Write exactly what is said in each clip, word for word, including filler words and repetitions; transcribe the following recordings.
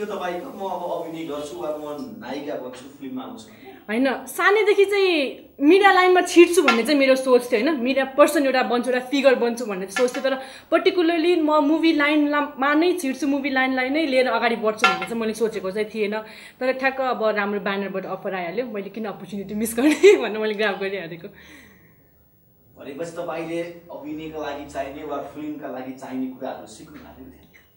I I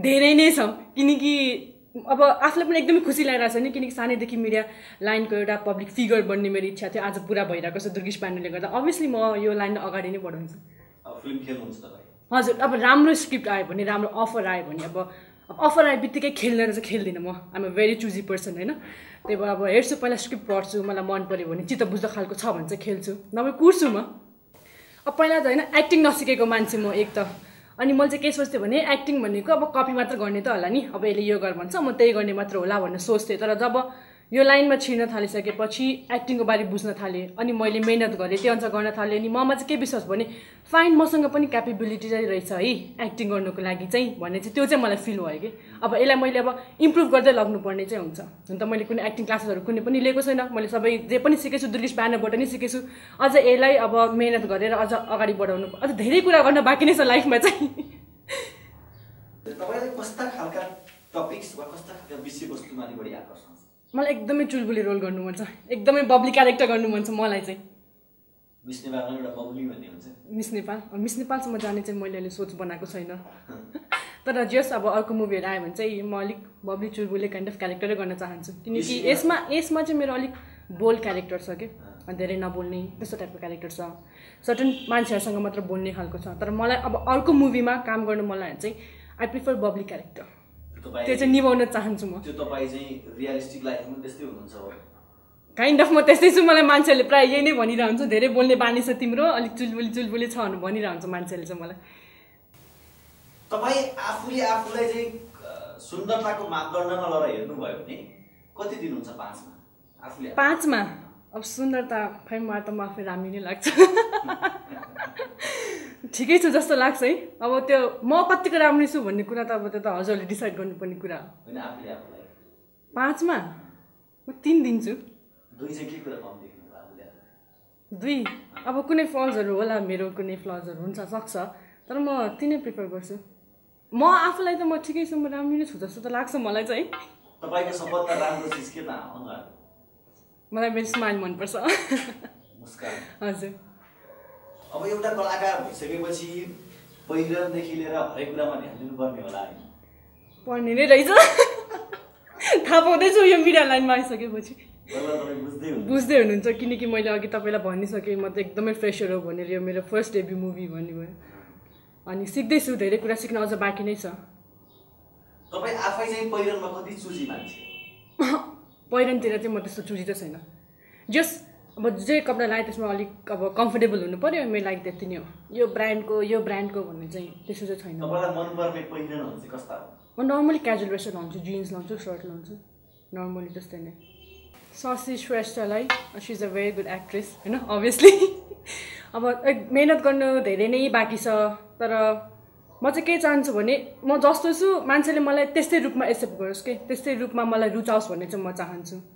धेरै नै छ किनकि अब आफूले पनि एकदमै खुसी लागिरहेछ नि किनकि सानै देखि मिडिया लाइनको एउटा पब्लिक फिगर बन्ने मेरो इच्छा थियो आज पूरा भइरहेको छ दुर्गेश पाण्डेले गर्दा obviously म यो लाइन अगाडि नै बढाउँछु अब फिल्म खेल्नुहुन्छ तपाई हजुर अब राम्रो स्क्रिप्ट आयो भने राम्रो अफर आयो भने अब अफर आए बित्तिकै खेल्न चाहिँ खेल्दिन म I am a very choosy person हैन त्यही भएर अब हेर्छु पहिला स्क्रिप्ट पढ्छु मलाई मन पर्यो भने चित्त बुझ्दा खालको छ भने चाहिँ खेल्छु नभए कुर्छु म अब पहिला त हैन एक्टिङ नसिकेको मान्छे म एक त अनि मैले चाहिँ के सोच्थे भने एक्टिङ भनेको अब कपी मात्र गर्ने त होला नि अब यसले यो गर भन्छ म त्यही गर्ने मात्र होला भन्ने सोच्थे तर जब यो लाइनमा छिर्न थालिसकेपछि एक्टिङको बारे बुझ्न थाले अनि मैले मेहनत गरे त्यो अनुसार गर्न थाले अनि ममा चाहिँ के विश्वास भने फाइन मसँग पनि क्यापेबिलिटी चाहिँ रहेछ है एक्टिङ गर्नको लागि चाहिँ भन्ने चाहिँ त्यो चाहिँ मलाई फिल भयो के अब यसलाई मैले अब इम्प्रुभ गर्दै लाग्नु पर्ने चाहिँ हुन्छ हुन त मैले कुनै एक्टिङ क्लासेसहरु कुनै पनि लिएको छैन मैले सबै जे पनि सिकेछु दुर्गेश ब्यानरबाट नै सिकेछु अझ यसलाई अब मेहनत गरेर अझ अगाडि बढाउनु अझ धेरै कुरा गर्न बाँकी नै छ लाइफमा चाहिँ तपाईलाई कस्ता खालका टपिक्स वा कस्ता खालका विषयवस्तुमाथि बढी आकर्षण मलाई एकदमै चुलबुली रोल गर्नु मन छ एकदमै बब्ली क्यारेक्टर गर्नु मन छ मलाई चाहिँ मिस नेपालमा एउटा बब्ली भन्ने हुन्छ मिस नेपाल मिस नेपालसम्म जाने चाहिँ मैले अहिले सोच बनाएको छैन तर जस अब अर्को मुभीहरु आयो भने चाहिँ म अलिक बब्ली चुलबुली काइन्ड अफ क्यारेक्टरै गर्न चाहन्छु किनकि यसमा यसमा चाहिँ मेरो अलिक बोल्ड क्यारेक्टर छ के अनि धेरै नबोल्ने त्यस्तो टाइपको क्यारेक्टर छ सर्टेन मान्छेहरुसँग मात्र बोल्ने खालको छ तर मलाई अब अर्को मुभीमा काम गर्नु मलाई चाहिँ आई प्रिफर बब्ली क्यारेक्टर त्यो चाहिँ निभाउन चाहन्छु म त्यो तपाई चाहिँ रियलिस्टिक लाइफमा त्यस्तै हुनुहुन्छ हो काइन्ड अफ म त्यस्तै छु मलाई मान्छेले प्राय यही नै भनिरहन्छ धेरै बोल्ने बानी छ तिम्रो अलि चुलबुली चुलबुली छ भन्नु भनिरहन्छ मान्छेले चाहिँ मलाई तपाई आफूले आफूलाई चाहिँ सुन्दरताको मापदण्डमा लडा हेर्नु भयो भने कति दिनुहुन्छ पाँच मा आफूले पाँच मा अब सुन्दरता खै मलाई त माफै राम्री नै लाग्छ ठीकै छ जस्तो लाग्छ है अब त्यो म कतिको राम्रो छु भन्ने कुरा त अब त्यो त हजुरले डिसाइड गर्नुपर्ने कुरा हो हैन आफूले आफूलाई पाँच मा म तीन दिन्छु दुई चाहिँ के कुरा कम देख्नु आफूले दुई अब कुनै फल्सहरु होला मेरो कुनै फ्लजहरु हुन्छ सक्छ तर म तीनै प्रिफर गर्छु म आफूलाई त म ठीकै छु म राम्रो नै छु जस्तो त लाग्छ मलाई चाहिँ तपाईको सबभन्दा राम्रो चीज के हो अनुहार मलाई मेरो स्माइल मन पर्छ मुस्कान हजुर अब एउटा कलाकार भइसकेपछि पहिरन देखि लिएर हरेक कुरामा ध्यान दिनु पर्ने होला हैन पढ्ने नै रहेछ थाहा पाउँदैछु यो मिडिया लाइनमा आइसकेपछि बुझ्दै हुनुहुन्छ किनकि मैले अघि तपाईलाई भनिसकेँ म त एकदमै फ्रेशर हो भनेर यो मेरो फर्स्ट डेब्यु मुभी भन्ने भयो अनि सिक्दै छु धेरै कुरा सिक्न अझ बाँकी नै छ तपाई आफै चाहिँ पहिरनमा कति चुजी मान्छे पहिरनतिर चाहिँ म त्यस्तो चुजी त छैन जस्ट अब जे कपडा लाए त्यसमा अलिक अब कम्फर्टेबल हुनु पर्यो मेरो लागि त्यति नै हो यो ब्रान्डको यो ब्रान्डको भन्ने चाहिँ त्यस्तो चाहिँ छैन मलाई मनपर्ने पहिरनहरू चाहिँ कस्ता हो म नर्मली क्याजुअल वेयर लाउँछु जिन्स लाउँछु सर्ट लाउँछु नर्मली त्यस्तै नै शशि श्रेष्ठलाई she is a very good actress हैन obviously अब मेहनत गर्नु धेरै नै बाँकी छ तर म चाहिँ के चाहन्छु भने म जस्तो छु मान्छेले मलाई त्यस्तै रूपमा एक्सेप्ट गरोस् के त्यस्तै रूपमा मलाई रुचाओस् भन्ने चाहिँ म चाहन्छु